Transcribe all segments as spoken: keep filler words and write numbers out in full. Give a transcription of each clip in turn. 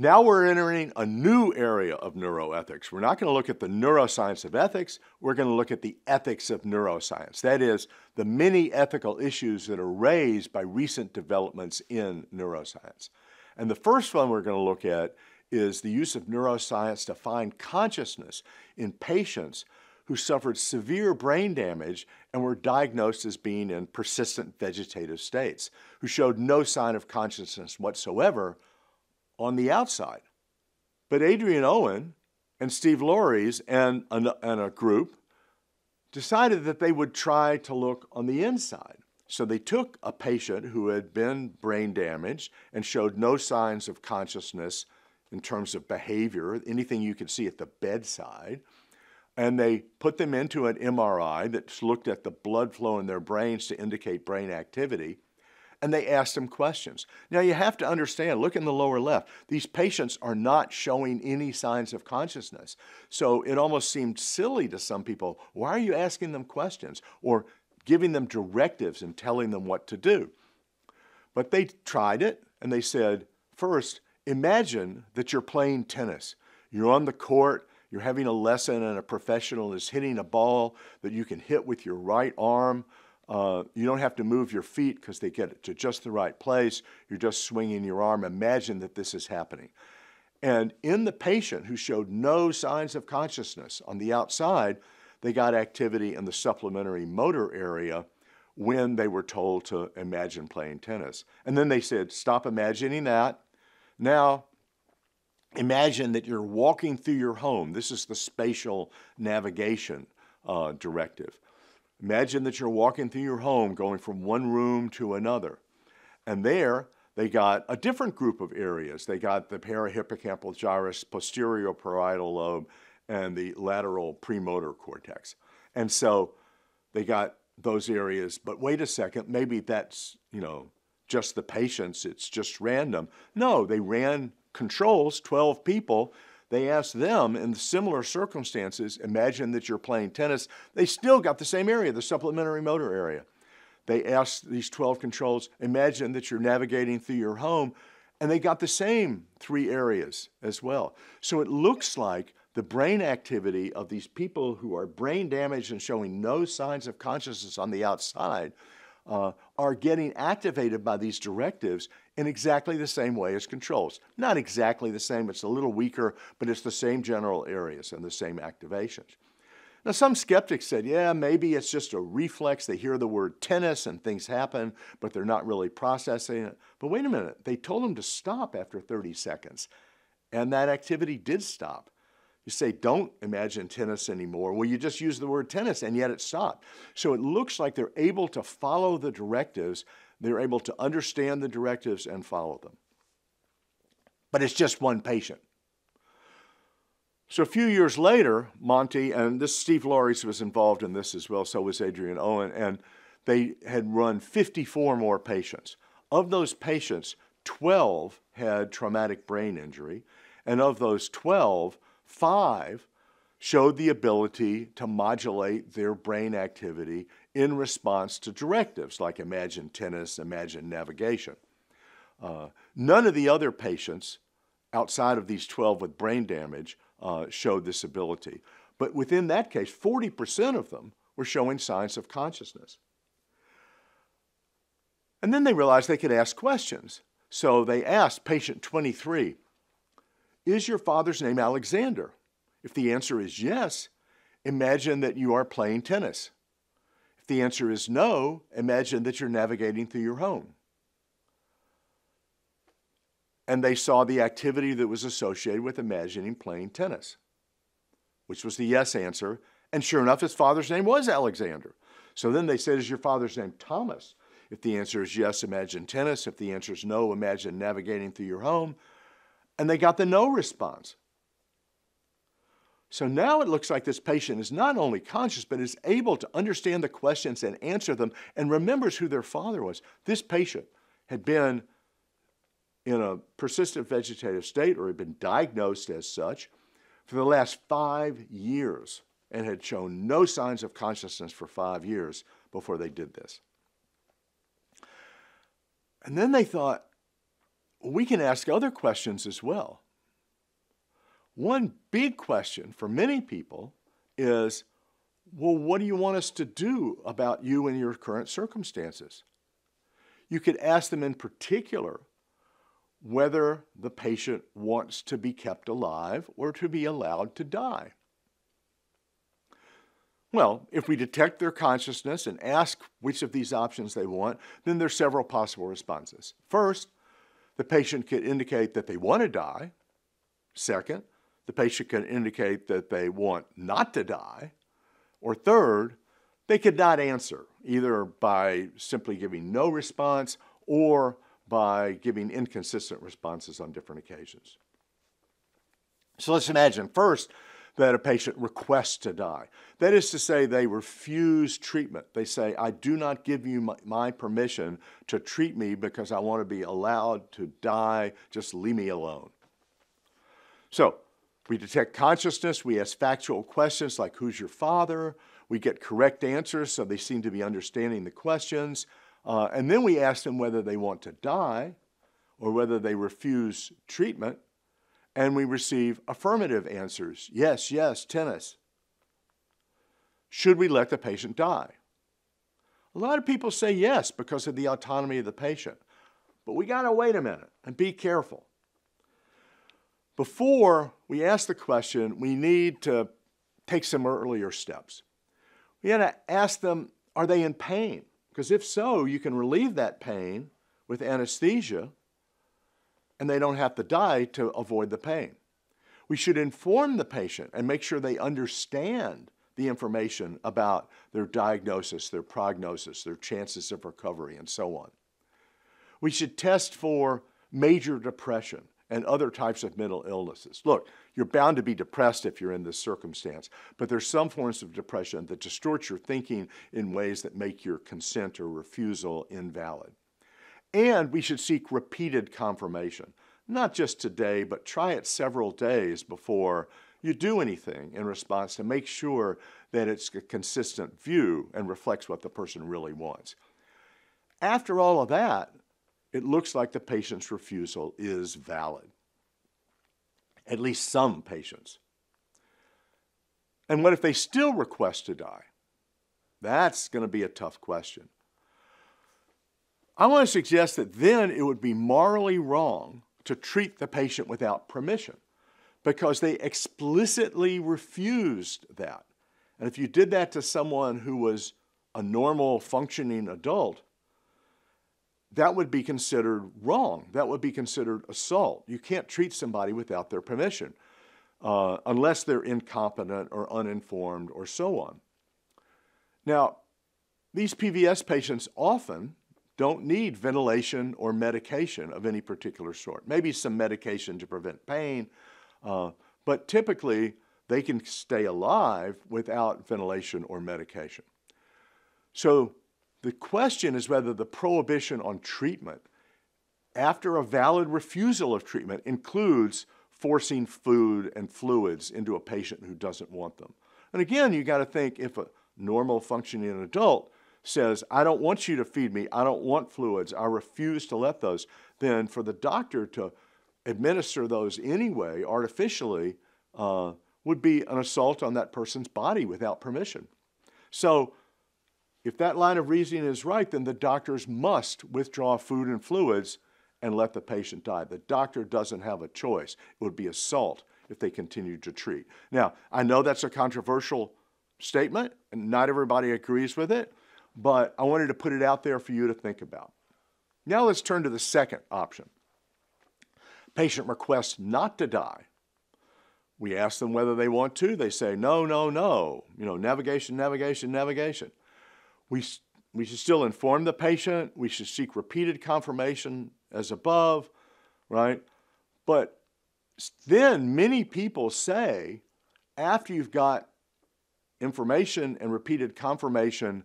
Now we're entering a new area of neuroethics. We're not going to look at the neuroscience of ethics. We're going to look at the ethics of neuroscience. That is, the many ethical issues that are raised by recent developments in neuroscience. And the first one we're going to look at is the use of neuroscience to find consciousness in patients who suffered severe brain damage and were diagnosed as being in persistent vegetative states, who showed no sign of consciousness whatsoever on the outside. But Adrian Owen and Steve Laureys and, and, and a group decided that they would try to look on the inside. So they took a patient who had been brain damaged and showed no signs of consciousness in terms of behavior, anything you could see at the bedside, and they put them into an M R I that looked at the blood flow in their brains to indicate brain activity, and they asked them questions. Now you have to understand, look in the lower left, these patients are not showing any signs of consciousness. So it almost seemed silly to some people, why are you asking them questions or giving them directives and telling them what to do? But they tried it and they said, first, imagine that you're playing tennis. You're on the court, you're having a lesson, and a professional is hitting a ball that you can hit with your right arm. Uh, you don't have to move your feet because they get it to just the right place. You're just swinging your arm. Imagine that this is happening. And in the patient who showed no signs of consciousness on the outside, they got activity in the supplementary motor area when they were told to imagine playing tennis. And then they said, stop imagining that. Now, imagine that you're walking through your home. This is the spatial navigation uh, directive. Imagine that you're walking through your home, going from one room to another. And there, they got a different group of areas. They got the parahippocampal gyrus, posterior parietal lobe, and the lateral premotor cortex. And so they got those areas, but wait a second, maybe that's, you know, just the patients, it's just random. No, they ran controls, twelve people. They asked them in similar circumstances, imagine that you're playing tennis. They still got the same area, the supplementary motor area. They asked these twelve controls, imagine that you're navigating through your home, and they got the same three areas as well. So it looks like the brain activity of these people who are brain damaged and showing no signs of consciousness on the outside Uh, are getting activated by these directives in exactly the same way as controls. Not exactly the same, it's a little weaker, but it's the same general areas and the same activations. Now some skeptics said, yeah, maybe it's just a reflex. They hear the word tennis and things happen, but they're not really processing it. But wait a minute, they told them to stop after thirty seconds, and that activity did stop. You say, don't imagine tennis anymore. Well, you just use the word tennis, and yet it stopped. So it looks like they're able to follow the directives. They're able to understand the directives and follow them. But it's just one patient. So a few years later, Monty, and this Steve Laureys was involved in this as well, so was Adrian Owen, and they had run fifty-four more patients. Of those patients, twelve had traumatic brain injury, and of those twelve, five showed the ability to modulate their brain activity in response to directives like imagine tennis, imagine navigation. Uh, none of the other patients outside of these twelve with brain damage uh, showed this ability. But within that case, forty percent of them were showing signs of consciousness. And then they realized they could ask questions. So they asked patient twenty-three, is your father's name Alexander? If the answer is yes, imagine that you are playing tennis. If the answer is no, imagine that you're navigating through your home. And they saw the activity that was associated with imagining playing tennis, which was the yes answer. And sure enough, his father's name was Alexander. So then they said, is your father's name Thomas? If the answer is yes, imagine tennis. If the answer is no, imagine navigating through your home. And they got the no response. So now it looks like this patient is not only conscious, but is able to understand the questions and answer them and remembers who their father was. This patient had been in a persistent vegetative state or had been diagnosed as such for the last five years and had shown no signs of consciousness for five years before they did this. And then they thought, we can ask other questions as well. One big question for many people is, well, what do you want us to do about you and your current circumstances? You could ask them in particular whether the patient wants to be kept alive or to be allowed to die. Well, if we detect their consciousness and ask which of these options they want, then there are several possible responses. First, the patient could indicate that they want to die. Second, the patient could indicate that they want not to die. Or third, they could not answer, either by simply giving no response or by giving inconsistent responses on different occasions. So let's imagine first that a patient requests to die. That is to say, they refuse treatment. They say, I do not give you my, my permission to treat me because I want to be allowed to die. Just leave me alone. So we detect consciousness. We ask factual questions like, who's your father? We get correct answers, so they seem to be understanding the questions. Uh, and then we ask them whether they want to die or whether they refuse treatment. And we receive affirmative answers. Yes, yes, tennis. Should we let the patient die? A lot of people say yes because of the autonomy of the patient. But we got to wait a minute and be careful. Before we ask the question, we need to take some earlier steps. We got to ask them, are they in pain? Because if so, you can relieve that pain with anesthesia, and they don't have to die to avoid the pain. We should inform the patient and make sure they understand the information about their diagnosis, their prognosis, their chances of recovery, and so on. We should test for major depression and other types of mental illnesses. Look, you're bound to be depressed if you're in this circumstance, but there's some forms of depression that distort your thinking in ways that make your consent or refusal invalid. And we should seek repeated confirmation, not just today, but try it several days before you do anything in response to make sure that it's a consistent view and reflects what the person really wants. After all of that, it looks like the patient's refusal is valid, at least some patients. And what if they still request to die? That's going to be a tough question. I want to suggest that then it would be morally wrong to treat the patient without permission because they explicitly refused that. And if you did that to someone who was a normal functioning adult, that would be considered wrong. That would be considered assault. You can't treat somebody without their permission uh, unless they're incompetent or uninformed or so on. Now, these P V S patients often don't need ventilation or medication of any particular sort. Maybe some medication to prevent pain, uh, but typically they can stay alive without ventilation or medication. So the question is whether the prohibition on treatment after a valid refusal of treatment includes forcing food and fluids into a patient who doesn't want them. And again, you got to think, if a normal functioning adult says, I don't want you to feed me, I don't want fluids, I refuse to let those, then for the doctor to administer those anyway, artificially, uh, would be an assault on that person's body without permission. So if that line of reasoning is right, then the doctors must withdraw food and fluids and let the patient die. The doctor doesn't have a choice. It would be assault if they continued to treat. Now, I know that's a controversial statement, and not everybody agrees with it, but I wanted to put it out there for you to think about. Now let's turn to the second option. Patient requests not to die. We ask them whether they want to. They say, no, no, no. You know, navigation, navigation, navigation. We, we should still inform the patient. We should seek repeated confirmation as above, right? But then many people say, after you've got information and repeated confirmation,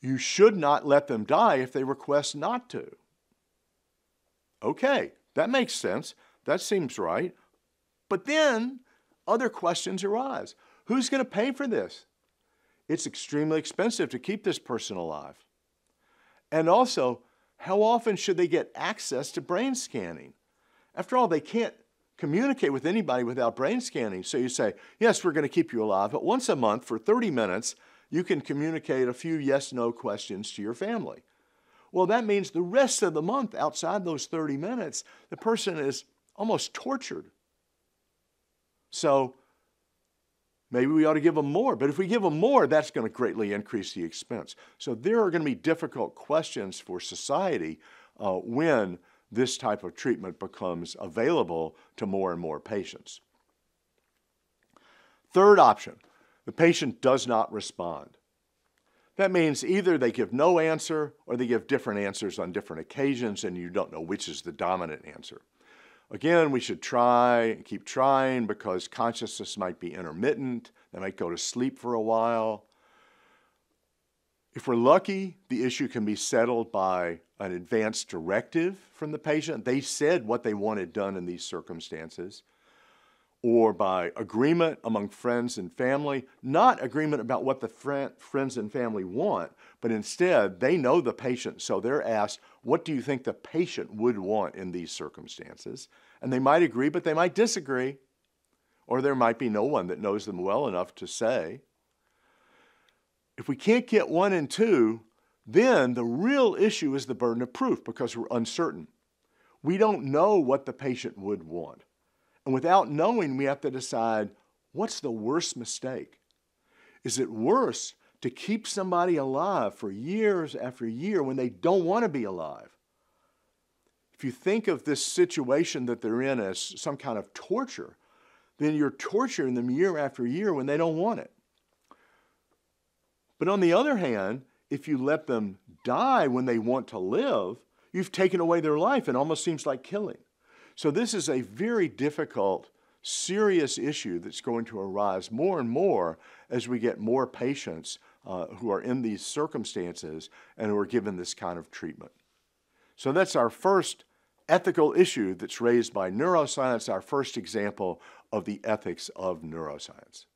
you should not let them die if they request not to. Okay, that makes sense. That seems right. But then other questions arise. Who's going to pay for this? It's extremely expensive to keep this person alive. And also, how often should they get access to brain scanning? After all, they can't communicate with anybody without brain scanning. So you say, yes, we're going to keep you alive, but once a month for thirty minutes, you can communicate a few yes-no questions to your family. Well, that means the rest of the month outside those thirty minutes, the person is almost tortured. So maybe we ought to give them more, but if we give them more, that's going to greatly increase the expense. So there are going to be difficult questions for society uh, when this type of treatment becomes available to more and more patients. Third option, the patient does not respond. That means either they give no answer or they give different answers on different occasions and you don't know which is the dominant answer. Again, we should try, keep trying, because consciousness might be intermittent. They might go to sleep for a while. If we're lucky, the issue can be settled by an advanced directive from the patient. They said what they wanted done in these circumstances, or by agreement among friends and family, not agreement about what the friend, friends and family want, but instead they know the patient, so they're asked, what do you think the patient would want in these circumstances? And they might agree, but they might disagree, or there might be no one that knows them well enough to say. If we can't get one and two, then the real issue is the burden of proof, because we're uncertain. We don't know what the patient would want. And without knowing, we have to decide, what's the worst mistake? Is it worse to keep somebody alive for years after year when they don't want to be alive? If you think of this situation that they're in as some kind of torture, then you're torturing them year after year when they don't want it. But on the other hand, if you let them die when they want to live, you've taken away their life. It almost seems like killing. So this is a very difficult, serious issue that's going to arise more and more as we get more patients uh, who are in these circumstances and who are given this kind of treatment. So that's our first ethical issue that's raised by neuroscience, our first example of the ethics of neuroscience.